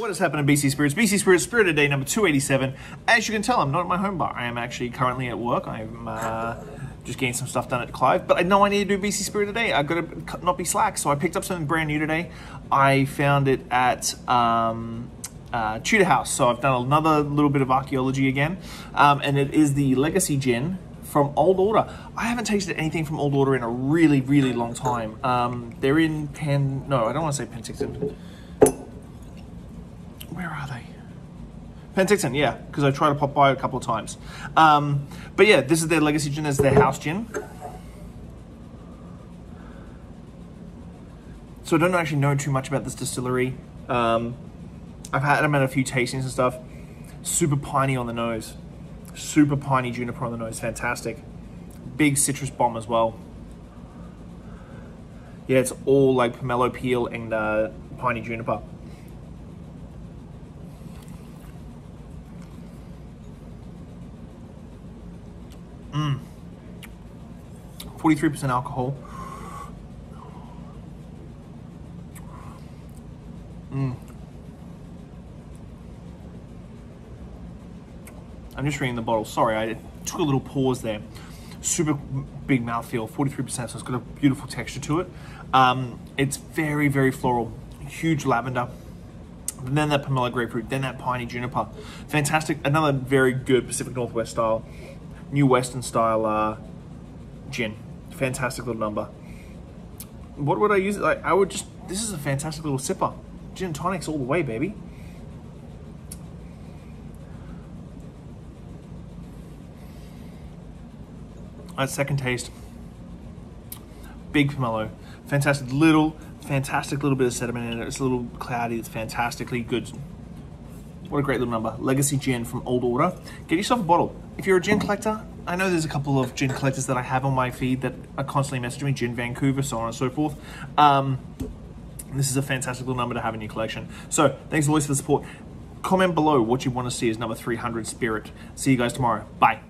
What has happened to BC Spirits? BC Spirits, Spirit of Day number 287. As you can tell, I'm not at my home bar. I am actually currently at work. I'm just getting some stuff done at Clive, but I know I need to do BC Spirit today. I've got to not be slack, so I picked up something brand new today. I found it at Tudor House, so I've done another little bit of archaeology again, and it is the Legacy Gin from Old Order. I haven't tasted anything from Old Order in a really, really long time. They're in I don't want to say Penticton. Where are they? Penticton, yeah, because I tried to pop by a couple of times. But yeah, this is their Legacy Gin, this is their house gin. So I don't actually know too much about this distillery. I've had them at a few tastings and stuff. Super piney on the nose. Super piney juniper on the nose, fantastic. Big citrus bomb as well. Yeah, it's all like pomelo peel and piney juniper. Mm. 43% alcohol. Mm. I'm just reading the bottle. Sorry, I took a little pause there. Super big mouthfeel, 43%, so it's got a beautiful texture to it. It's very, very floral. Huge lavender. And then that pomelo grapefruit, then that piney juniper. Fantastic. Another very good Pacific Northwest style. New Western style gin. Fantastic little number. What would I use it like? I would just, this is a fantastic little sipper. Gin and tonics all the way, baby. That second taste, big pomelo. Fantastic little bit of sediment in it. It's a little cloudy, it's fantastically good. What a great little number. Legacy Gin from Old Order. Get yourself a bottle. If you're a gin collector, I know there's a couple of gin collectors that I have on my feed that are constantly messaging me, Gin Vancouver, so on and so forth. This is a fantastic little number to have in your collection. So, thanks always for the support. Comment below what you want to see as number 300 Spirit. See you guys tomorrow. Bye.